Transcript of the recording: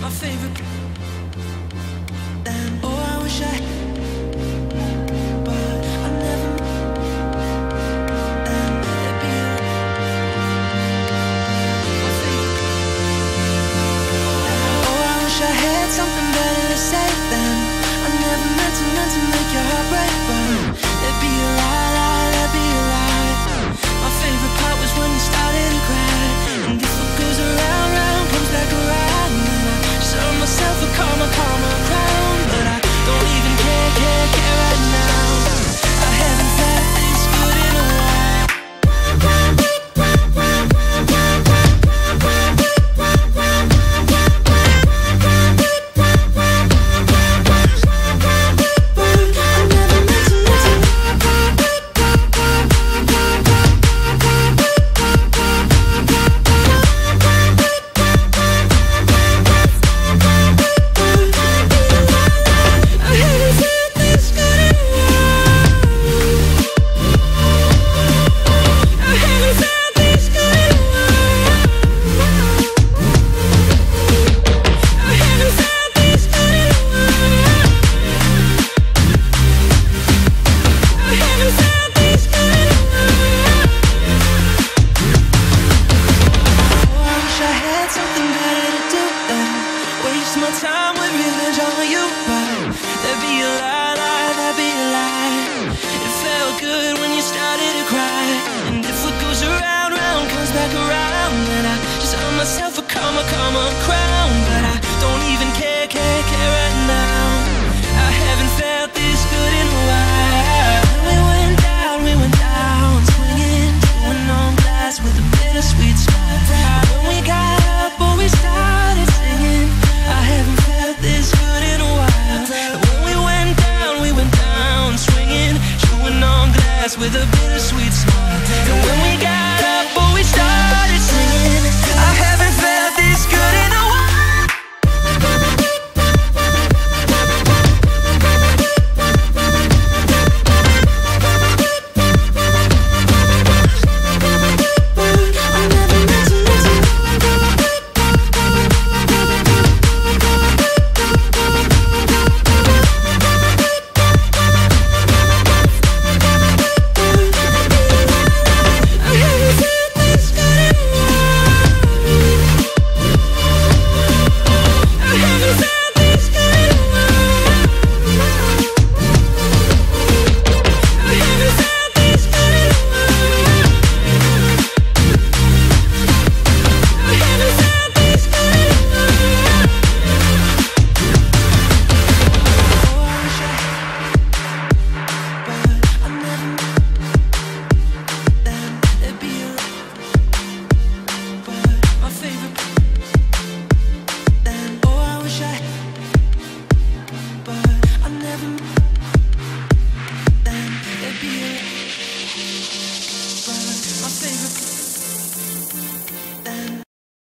My favorite. And oh, I wish I